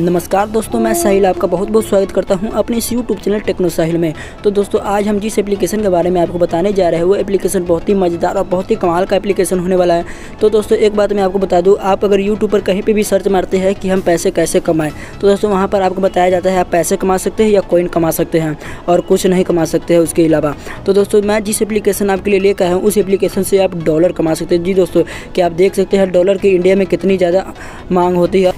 नमस्कार दोस्तों, मैं साहिल आपका बहुत बहुत स्वागत करता हूं अपने इस यूट्यूब चैनल टेक्नो साहिल में। तो दोस्तों, आज हम जिस एप्लीकेशन के बारे में आपको बताने जा रहे हैं वो एप्लीकेशन बहुत ही मज़ेदार और बहुत ही कमाल का एप्लीकेशन होने वाला है। तो दोस्तों, एक बात मैं आपको बता दूं, आप अगर यूट्यूब पर कहीं पर भी सर्च मारते हैं कि हम पैसे कैसे कमाएँ, तो दोस्तों वहाँ पर आपको बताया जाता है आप पैसे कमा सकते हैं या कॉइन कमा सकते हैं और कुछ नहीं कमा सकते हैं उसके अलावा। तो दोस्तों, मैं जिस एप्लीकेशन आपके लिए लेकर आया हूँ उस एप्लीकेशन से आप डॉलर कमा सकते हैं। जी दोस्तों, क्या आप देख सकते हैं डॉलर की इंडिया में कितनी ज़्यादा मांग होती है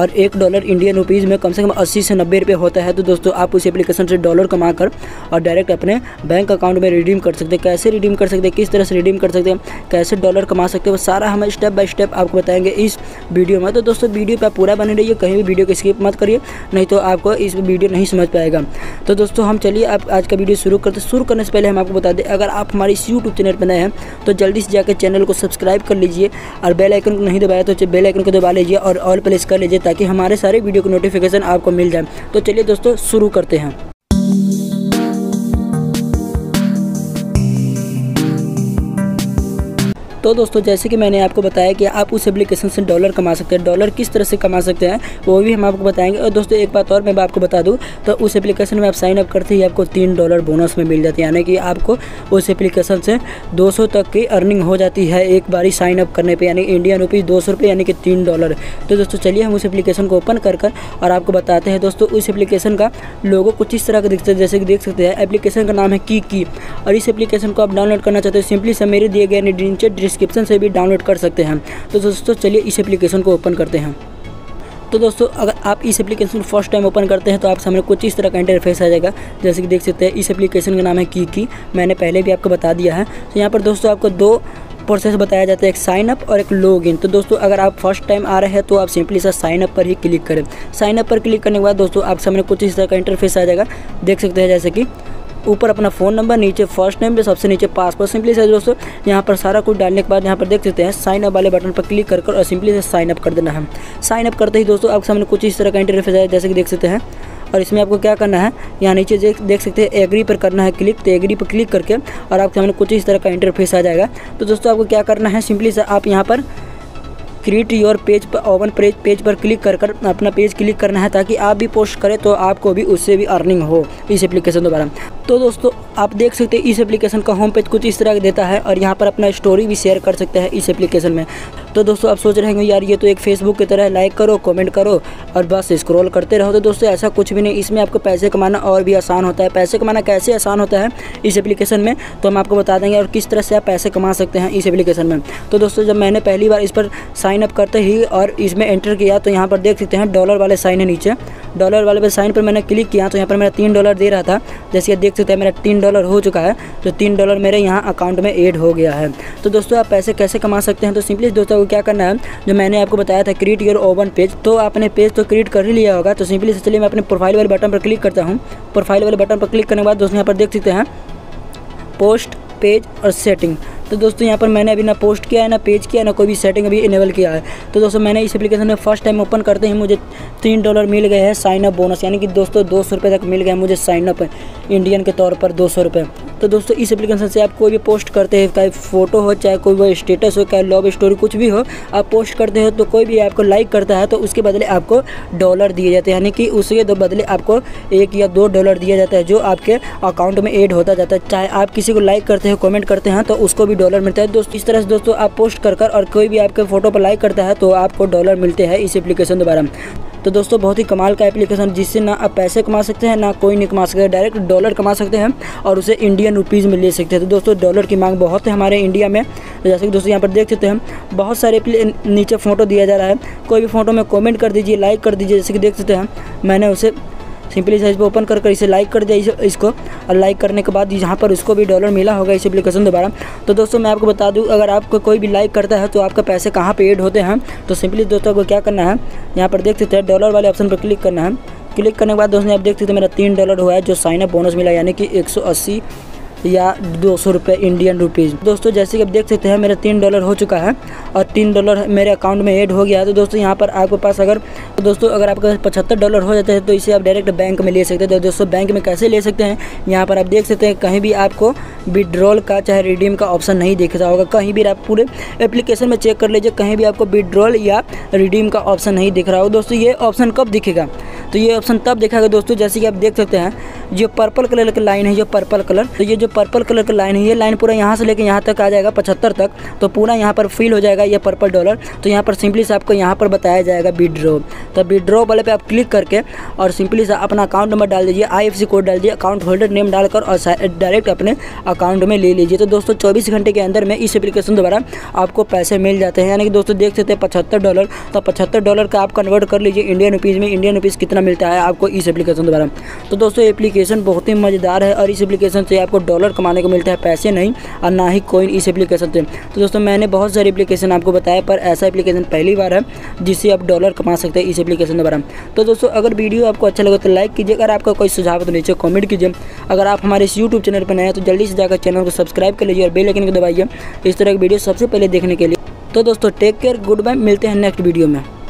और $1 इंडियन रुपीज़ में कम से कम 80 से 90 रुपये होता है। तो दोस्तों, आप उस एप्लीकेशन से डॉलर कमा कर और डायरेक्ट अपने बैंक अकाउंट में रिडीम कर सकते हैं। कैसे रिडीम कर सकते हैं, किस तरह से रिडीम कर सकते हैं, कैसे डॉलर कमा सकते हैं, वो सारा हम स्टेप बाय स्टेप आपको बताएंगे इस वीडियो में। तो दोस्तों, वीडियो पर पूरा बने रहिए, कहीं भी वीडियो को स्किप मत करिए, नहीं तो आपको इस वीडियो नहीं समझ पाएगा। तो दोस्तों, हम चलिए आप आज का वीडियो शुरू करते। शुरू करने से पहले हम आपको बता दें, अगर आप हमारे इस यूट्यूब चैनल पर नए हैं तो जल्दी से जाकर चैनल को सब्सक्राइब कर लीजिए और बेल आइकन को नहीं दबाया तो बेल आइकन को दबा लीजिए और ऑल प्रेस कर लीजिए ताकि हमारे सारे वीडियो के नोटिफिकेशन आपको मिल जाए। तो चलिए दोस्तों, शुरू करते हैं। तो दोस्तों, जैसे कि मैंने आपको बताया कि आप उस एप्लीकेशन से डॉलर कमा सकते हैं, डॉलर किस तरह से कमा सकते हैं वो भी हम आपको बताएंगे। और दोस्तों, एक बात और मैं आपको बता दूं, तो उस एप्लीकेशन में आप साइन अप करते ही आपको $3 बोनस में मिल जाती है, यानी कि आपको उस एप्लीकेशन से 200 तक की अर्निंग हो जाती है एक बारी साइन अप करने पर, यानी इंडियन रुपीज़ 200 यानी कि $3। तो दोस्तों, चलिए हम उस एप्लीकेशन को ओपन कर और आपको बताते हैं। दोस्तों, उस एप्लीकेशन का लोगो कुछ इस तरह का दिखता है, जैसे कि देख सकते हैं। एप्लीकेशन का नाम है की और इस एप्लीकेशन को आप डाउनलोड करना चाहते हो सिंपली से मेरे दिए गए नीचे डिस्क्रिप्शन से भी डाउनलोड कर सकते हैं। तो दोस्तों, चलिए इस एप्लीकेशन को ओपन करते हैं। तो दोस्तों, अगर आप इस एप्लीकेशन को फर्स्ट टाइम ओपन करते हैं तो आप सामने कुछ इस तरह का इंटरफेस आ जाएगा, जैसे कि देख सकते हैं। इस एप्लीकेशन का नाम है की मैंने पहले भी आपको बता दिया है। तो यहाँ पर दोस्तों आपको दो प्रोसेस बताया जाता है, एक साइन अप और एक लॉग इन। तो दोस्तों, अगर आप फर्स्ट टाइम आ रहे हैं तो आप सिंपली सा साइन अप पर ही क्लिक करें। साइन अप पर क्लिक करने के बाद दोस्तों आप सामने कुछ इस तरह का इंटरफेस आ जाएगा, देख सकते हैं। जैसे कि ऊपर अपना फ़ोन नंबर, नीचे फर्स्ट नेम, सबसे नीचे पासवर्ड। सिंपली से दोस्तों यहाँ पर सारा कुछ डालने के बाद यहाँ पर देख सकते हैं साइन अप वाले बटन पर क्लिक कर और सिंपली से साइन अप कर देना है। साइन अप करते ही दोस्तों आपके सामने कुछ इस तरह का इंटरफेस है, जैसे कि देख सकते हैं। और इसमें आपको क्या करना है, यहाँ नीचे देख सकते हैं एग्री पर करना है क्लिक। तो एग्री पर क्लिक करके और आपके सामने कुछ इस तरह का इंटरफेस आ जाएगा। तो दोस्तों, आपको क्या करना है, सिंपली से आप यहाँ पर क्रिएट योर पेज पर ओपन पेज पर क्लिक कर अपना पेज क्लिक करना है ताकि आप भी पोस्ट करें तो आपको भी उससे भी अर्निंग हो इस एप्लीकेशन द्वारा। तो दोस्तों, आप देख सकते हैं इस एप्लीकेशन का होम पेज कुछ इस तरह देता है और यहाँ पर अपना स्टोरी भी शेयर कर सकते हैं इस एप्लीकेशन में। तो दोस्तों, आप सोच रहे होंगे यार ये तो एक फेसबुक की तरह, लाइक करो, कमेंट करो और बस स्क्रॉल करते रहो। तो दोस्तों, ऐसा कुछ भी नहीं, इसमें आपको पैसे कमाना और भी आसान होता है। पैसे कमाना कैसे आसान होता है इस एप्लीकेशन में तो हम आपको बता देंगे और किस तरह से आप पैसे कमा सकते हैं इस एप्लीकेशन में। तो दोस्तों, जब मैंने पहली बार इस पर साइन अप करते ही और इसमें एंटर किया तो यहाँ पर देख सकते हैं डॉलर वाले साइन है, नीचे डॉलर वाले पर साइन पर मैंने क्लिक किया तो यहाँ पर मेरा $3 दे रहा था। जैसे देख सकते हैं मेरा $3 हो चुका है, तो $3 मेरे यहाँ अकाउंट में ऐड हो गया है। तो दोस्तों, आप पैसे कैसे कमा सकते हैं, तो सिंपली दोस्तों को क्या करना है, जो मैंने आपको बताया था क्रिएट योर ओवन पेज, तो आपने पेज तो क्रिएट कर ही लिया होगा। तो सिंपली से चलिए मैं अपने प्रोफाइल वाले बटन पर क्लिक करता हूँ। प्रोफाइल वाले बटन पर क्लिक करने के बाद दोस्तों यहाँ पर देख सकते हैं पोस्ट, पेज और सेटिंग। तो दोस्तों, यहाँ पर मैंने अभी ना पोस्ट किया है, ना पेज किया है, ना कोई भी सेटिंग अभी इनेबल किया है। तो दोस्तों, मैंने इस एप्लीकेशन में फर्स्ट टाइम ओपन करते ही मुझे $3 मिल गए हैं साइन अप बोनस, यानी कि दोस्तों 200 रुपये तक मिल गए मुझे साइन अप इंडियन के तौर पर 200 रुपये। तो दोस्तों, इस एप्लीकेशन से आप कोई भी पोस्ट करते हैं, चाहे फोटो हो, चाहे कोई वो स्टेटस हो, चाहे लव स्टोरी, कुछ भी हो आप पोस्ट करते हो तो कोई भी आपको लाइक करता है तो उसके बदले आपको डॉलर दिए जाते हैं, यानी कि उसके बदले आपको $1 या $2 दिया जाता है जो आपके अकाउंट में ऐड होता जाता है। चाहे आप किसी को लाइक करते हो, कमेंट करते हैं तो उसको भी डॉलर मिलता है। दोस्तों, इस तरह से दोस्तों आप पोस्ट कर और कोई भी आपके फोटो पर लाइक करता है तो आपको डॉलर मिलते हैं इस एप्लीकेशन द्वारा। तो दोस्तों, बहुत ही कमाल का एप्लीकेशन जिससे ना आप पैसे कमा सकते हैं, ना कोई नहीं कमा सकते, डायरेक्ट डॉलर कमा सकते हैं और उसे इंडियन रुपीज़ में ले सकते हैं। तो दोस्तों, डॉलर की मांग बहुत है हमारे इंडिया में। तो जैसे कि दोस्तों यहाँ पर देख सकते हैं बहुत सारे नीचे फ़ोटो दिया जा रहा है, कोई भी फ़ोटो में कॉमेंट कर दीजिए, लाइक कर दीजिए। जैसे कि देख सकते हैं मैंने उसे सिंपली साइज पर ओपन कर इसे लाइक कर दिया इसको और लाइक करने के बाद यहाँ पर उसको भी डॉलर मिला होगा इस एप्लीकेशन द्वारा। तो दोस्तों, मैं आपको बता दूँ अगर आपको कोई भी लाइक करता है तो आपका पैसे कहाँ पे ऐड होते हैं। तो सिंपली दोस्तों को क्या करना है, यहाँ पर देख सकते हैं डॉलर वाले ऑप्शन पर क्लिक करना है। क्लिक करने के बाद दोस्तों आप देख सकते हैं मेरा $3 हुआ है जो साइन अप बोनस मिला, यानी कि 180 या 200 रुपये इंडियन रुपीज़। दोस्तों जैसे कि आप देख सकते हैं मेरा $3 हो चुका है और $3 मेरे अकाउंट में ऐड हो गया है। तो दोस्तों यहाँ पर आपके पास अगर अगर आपके पास $75 हो जाता है तो इसे आप डायरेक्ट बैंक में ले सकते हैं। तो दोस्तों बैंक में कैसे ले सकते हैं, यहाँ पर आप देख सकते हैं कहीं भी आपको विड्रॉल का चाहे रिडीम का ऑप्शन नहीं दिखता होगा। कहीं भी आप पूरे एप्लीकेशन में चेक कर लीजिए, कहीं भी आपको विड्रॉल या रिडीम का ऑप्शन नहीं दिख रहा हो। दोस्तों ये ऑप्शन कब दिखेगा, तो ये ऑप्शन तब दिखेगा दोस्तों जैसे कि आप देख सकते हैं जो पर्पल कलर का लाइन है, जो पर्पल कलर, तो ये जो पर्पल कलर का लाइन है ये लाइन पूरा यहाँ से लेकर यहाँ तक आ जाएगा 75 तक, तो पूरा यहाँ पर फिल हो जाएगा ये पर्पल डॉलर। तो यहाँ पर सिंपली से आपको यहाँ पर बताया जाएगा विड्रॉ, तो विड्रॉ वाले पे आप क्लिक करके और सिंपली से अपना अकाउंट नंबर डाल दीजिए, IFSC कोड डाल दीजिए, अकाउंट होल्डर नेम डालकर और डायरेक्ट अपने अकाउंट में ले लीजिए। तो दोस्तों 24 घंटे के अंदर में इस एप्लीकेशन द्वारा आपको पैसे मिल जाते हैं। यानी कि दोस्तों देख सकते हैं $75, तो $75 का आप कन्वर्ट कर लीजिए इंडियन रुपीज़ में, इंडियन रुपीज़ कितना मिलता है आपको इस एप्लीकेशन द्वारा। तो दोस्तों एप्लीकेशन बहुत ही मज़ेदार है और इस एप्लीकेशन से आपको डॉलर कमाने को मिलता है, पैसे नहीं, और ना ही कोइन इस एप्लीकेशन से। तो दोस्तों मैंने बहुत सारे एप्लीकेशन आपको बताया पर ऐसा एप्लीकेशन पहली बार है जिससे आप डॉलर कमा सकते हैं इस एप्लीकेशन द्वारा। तो दोस्तों अगर वीडियो आपको अच्छा लगे तो लाइक कीजिए, अगर आपका कोई सुझाव है तो नीचे कमेंट कीजिए। अगर आप हमारे इस YouTube चैनल पर नए हैं तो जल्दी से जाकर चैनल को सब्सक्राइब कर लीजिए और बेल आइकन को दबाइए इस तरह की वीडियो सबसे पहले देखने के लिए। तो दोस्तों टेक केयर, गुड बाय, मिलते हैं नेक्स्ट वीडियो में।